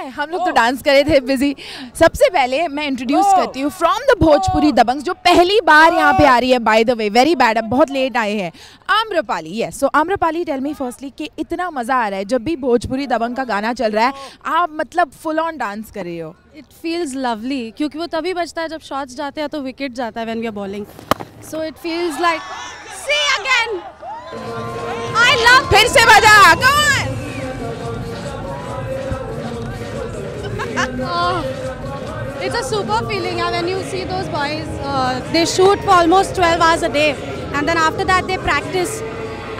है, हम लोग तो डांस करे थे बिजी। सबसे पहले मैं इंट्रोड्यूस करती हूँ फ्रॉम द भोजपुरी दबंग्स जो पहली बार यहाँ पे आ रही है, by the way very bad, अब बहुत लेट आए हैं, Amrapali. Yes, so Amrapali tell me firstly कि इतना मज़ा आ रहा है जब भी भोजपुरी दबंग का गाना चल रहा है, आप मतलब फुल ऑन डांस कर रहे हो। इट फील्स लवली क्योंकि वो तभी बजता है जब शॉट्स जाते हैं तो विकेट जाता है when we are bowling, so it feels like see again I love. फिर से बजा, come on. It's a super feeling when you see those boys. They shoot for almost 12 hours a day, and then after that they practice,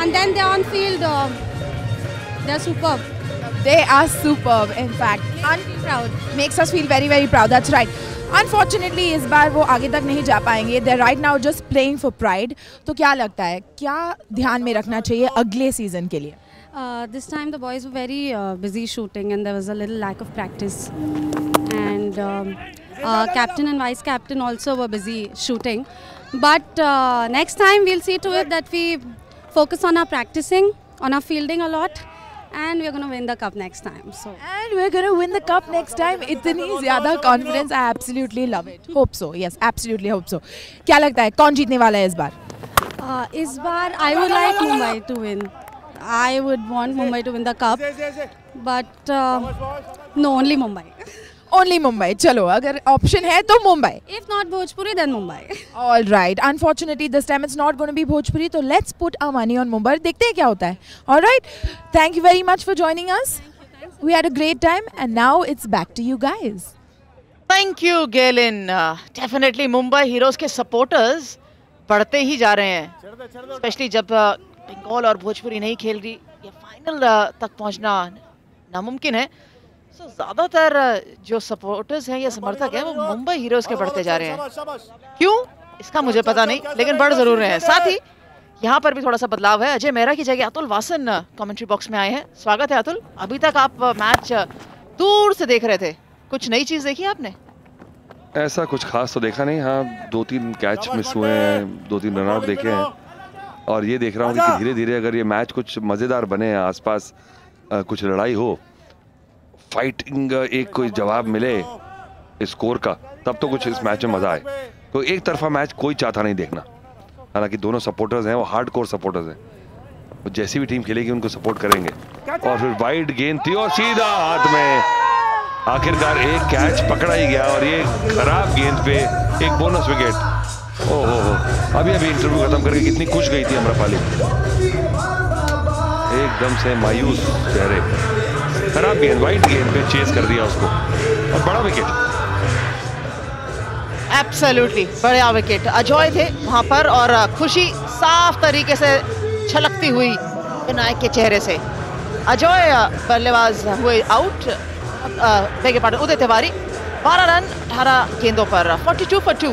and then they're on field. They're superb. They are superb. In fact, proud. Makes us feel very, very proud. That's right. Unfortunately, इस बार वो आगे तक नहीं जा पाएंगे. They're right now just playing for pride. तो क्या लगता है, क्या ध्यान में रखना चाहिए अगले सीजन के लिए? This time the boys were very busy shooting and there was a little lack of practice, and captain and vice captain also were busy shooting, but next time we'll see to it that we focus on our practicing, on our fielding a lot, and we're going to win the cup next time. So and we're going to win the cup next time. itni zyada confidence, I absolutely love it. Hope so. Yes, absolutely hope so. Kya lagta hai kaun jeetne wala hai is baar? Is baar I would like Mumbai to win. I would want Mumbai to win the cup, but no, only Mumbai. Only Mumbai. चलो, अगर option है तो Mumbai. If not Bhojpuri, then Mumbai. All right. Unfortunately, this time it's not going to be Bhojpuri. So let's put our money on Mumbai. देखते हैं क्या होता है. All right. Thank you very much for joining us. We had a great time, and now it's back to you guys. Thank you, Galen. Definitely, Mumbai Heroes के supporters बढ़ते ही जा रहे हैं. Especially जब बंगाल और भोजपुरी नहीं खेल रही, ये फाइनल तक पहुंचना नामुमकिन है। सो ज़्यादातर जो सपोर्टर्स हैं या समर्थक हैं वो मुंबई हीरोज के बढ़ते जा रहे हैं, क्यों इसका मुझे पता नहीं, लेकिन बढ़ जरूर रहे हैं। साथ ही यहाँ पर भी थोड़ा सा बदलाव है, अजय मेहरा की जगह अतुल वासन कमेंट्री बॉक्स में आए हैं। स्वागत है अतुल, अभी तक आप मैच दूर से देख रहे थे, कुछ नई चीज़ देखी आपने? ऐसा कुछ खास तो देखा नहीं, हाँ 2-3 कैच मिस हुए हैं, 2-3 रनआउट देखे हैं, और ये देख रहा हूँ कि धीरे धीरे अगर ये मैच कुछ मज़ेदार बने, आसपास कुछ लड़ाई हो, फाइटिंग, एक कोई जवाब मिले स्कोर का, तब तो कुछ इस मैच में मज़ा आए। कोई एक तरफा मैच कोई चाहता नहीं देखना, हालांकि दोनों सपोर्टर्स हैं वो हार्ड कोर सपोर्टर्स हैं, जैसी भी टीम खेलेगी उनको सपोर्ट करेंगे। और फिर वाइड गेंद थी और सीधा हाथ में, आखिरकार एक कैच पकड़ा ही गया, और ये खराब गेंद पे एक बोनस विकेट। ओहो, अभी अभी इंटरव्यू खत्म करके कितनी खुश गई थी अमरपाली, एकदम से मायूस चेहरे, खराब गेंद, वाइड गेंद पे चेस कर दिया उसको, और बड़ा विकेट। एब्सोल्युटली बड़ा विकेट, अजॉय थे वहां पर और खुशी साफ तरीके से छलकती हुई विनायक के चेहरे से। अजॉय बल्लेबाज हुए आउट, बेगे पार्टन उदय तिवारी 12 रन 18 गेंदों पर, 42 for 2।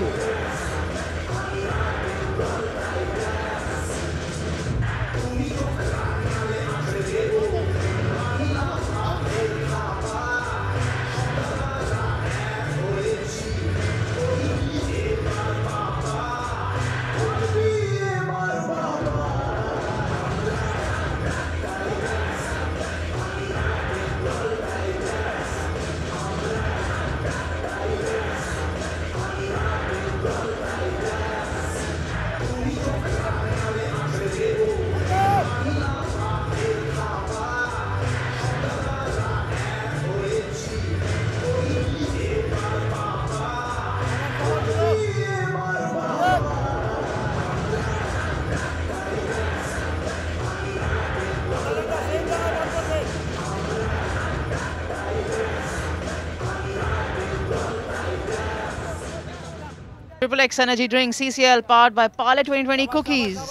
Triple X Energy Drink CCL powered by Parle 2020 Cookies।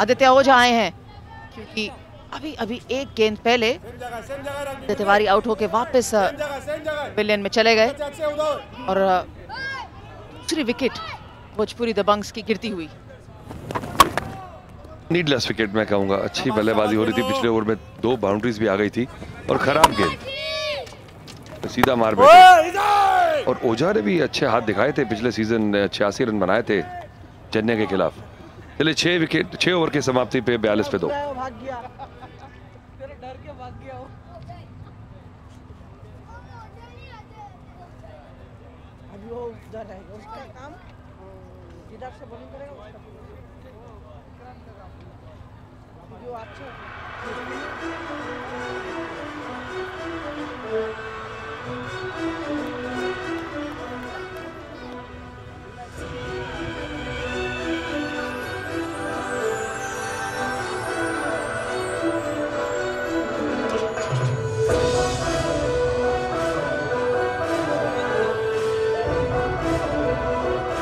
Aditya Ojha आए हैं क्योंकि अभी अभी एक गेंद पहले आदित्य तिवारी आउट होके वापस विलेन में चले गए और दूसरी विकेट भोजपुरी दबंग्स की गिरती हुई। नीडलेस विकेट मैं कहूँगा, अच्छी बल्लेबाजी हो रही थी, पिछले ओवर में 2 बाउंड्रीज भी आ गई थी और खराब गेंद, सीधा मार बैठे। और ओझा ने भी अच्छे हाथ दिखाए थे, पिछले सीजन 86 रन बनाए थे चेन्नई के खिलाफ। चलिए 6 ओवर के समाप्ति पे 42 पे 2। वो उधर है, उसका काम जिधर से बॉलिंग करेगा उसका जो अच्छा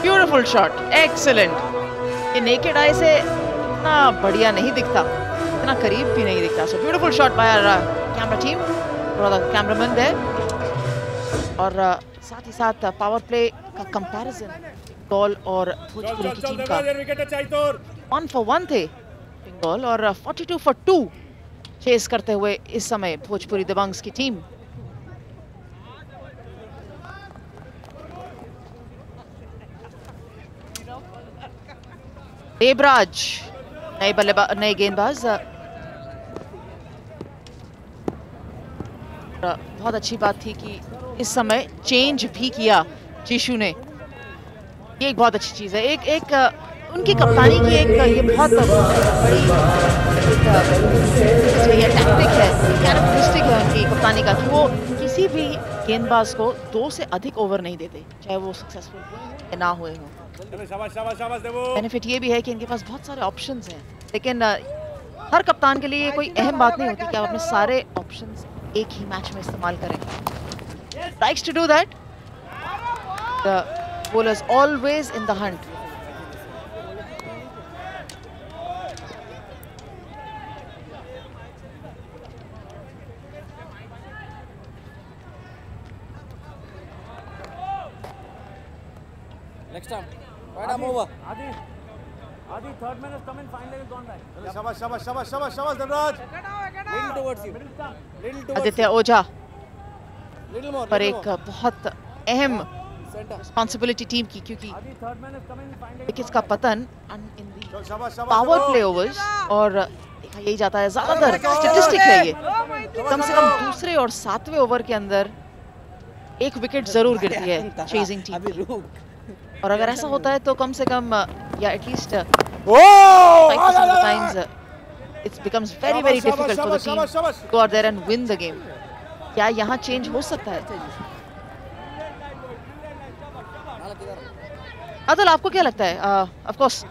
Beautiful shot, excellent. ये naked eye से इतना बढ़िया नहीं दिखता, इतना करीब भी नहीं दिखता. So beautiful shot by our camera team, brother cameraman there. और साथ ही साथ power play का comparison Bengal और भोजपुरी की टीम का 1 for 1 थे Bengal और 42 for 2 chase करते हुए इस समय भोजपुरी दबंग्स की टीम. देवराज नए बल्लेबाज, नए गेंदबाज. बहुत अच्छी बात थी कि इस समय चेंज भी किया जीशू ने, ये एक बहुत अच्छी चीज है. एक उनकी कप्तानी की ये बहुत बड़ी टैक्टिक है, कैरेक्टरिस्टिक है उनकी कप्तानी का कि वो किसी भी गेंदबाज को 2 से अधिक ओवर नहीं देते, चाहे वो सक्सेसफुल ना हुए हो. बेनिफिट ये भी है कि इनके पास बहुत सारे ऑप्शंस हैं, लेकिन हर कप्तान के लिए कोई अहम बात नहीं होती कि आप अपने सारे ऑप्शंस एक ही मैच में इस्तेमाल करें. Likes to do that the bowlers always in the hunt. Next time. Right, I'm over. Adi, third man has come in finally and gone back. Shabash, shabash, shabash, shabash, shabash, Devraj. Little towards you. Little towards you. Aditya Oja. Little more. पर एक बहुत अहम responsibility team की, क्योंकि wickets का पतन in the power play overs और देखा यही जाता है ज़्यादातर. Statistic है ये. कम से कम दूसरे और 7वें ओवर के अंदर एक विकेट जरूर गिरती है chasing team. और अगर ऐसा होता है तो कम से कम या at least it's becomes very very difficult for the team to go out there and win the game. क्या यहाँ चेंज हो सकता है? अतुल, आपको क्या लगता है? Of course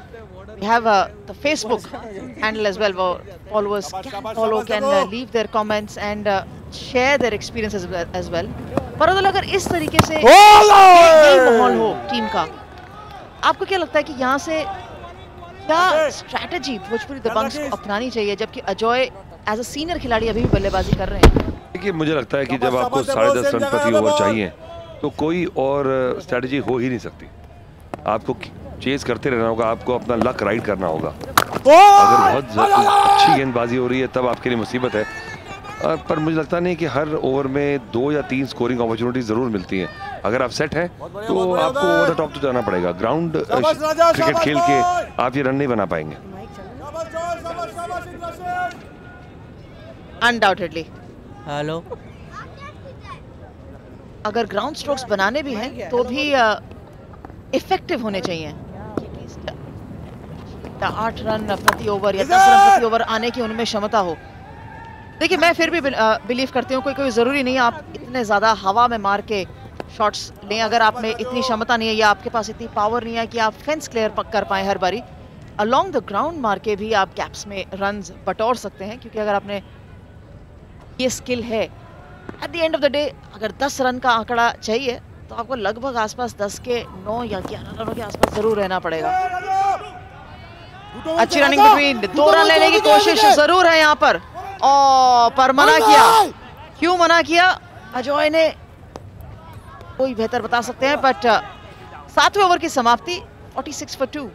we have the Facebook handle as well, followers can follow, can leave their comments and share their experiences as well. पर अतुल, अगर इस तरीके से माहौल हो टीम का, आपको क्या लगता है कि यहाँ से क्या स्ट्रैटेजी भोजपुरी दबंग्स को अपनानी चाहिए, जबकि अजय एज अ सीनियर खिलाड़ी अभी भी बल्लेबाजी कर रहे हैं? देखिए, मुझे लगता है कि जब आपको 10.5 रन प्रति ओवर चाहिए तो कोई और स्ट्रैटेजी हो ही नहीं सकती. आपको चेज करते रहना होगा, आपको अपना लक राइड करना होगा. अगर बहुत अच्छी गेंदबाजी हो रही है तब आपके लिए मुसीबत है, पर मुझे लगता नहीं कि हर ओवर में 2 या 3 स्कोरिंग अपॉर्चुनिटी जरूर मिलती है. अगर आप सेट हैं तो आपको ओवर द टॉप तो जाना पड़ेगा. ग्राउंड क्रिकेट खेल के आप ये रन नहीं बना पाएंगे. अनडाउटेडली हेलो, अगर ग्राउंड स्ट्रोक्स बनाने भी हैं तो भी इफेक्टिव होने चाहिए. 8 रन प्रति ओवर या 10 रन प्रति ओवर आने की उनमें क्षमता हो. देखिए, मैं फिर भी बिलीव करती हूँ कोई ज़रूरी नहीं है आप इतने ज़्यादा हवा में मार के शॉट्स लें. अगर आप में इतनी क्षमता नहीं है या आपके पास इतनी पावर नहीं है कि आप फेंस क्लियर कर पाएँ हर बारी, अलोंग द ग्राउंड मार के भी आप कैप्स में रन्स बटोर सकते हैं, क्योंकि अगर आपने ये स्किल है, at the end of the day अगर 10 रन का आंकड़ा चाहिए तो आपको लगभग आसपास 10 के 9 या 11 रनों के आसपास ज़रूर रहना पड़ेगा. अच्छी रनिंग बिटवीन, 2 रन लेने की कोशिश ज़रूर है यहाँ पर, पर मना किया. क्यों मना किया अजय ने, कोई बेहतर बता सकते हैं, बट 7वें ओवर की समाप्ति 46 for 2.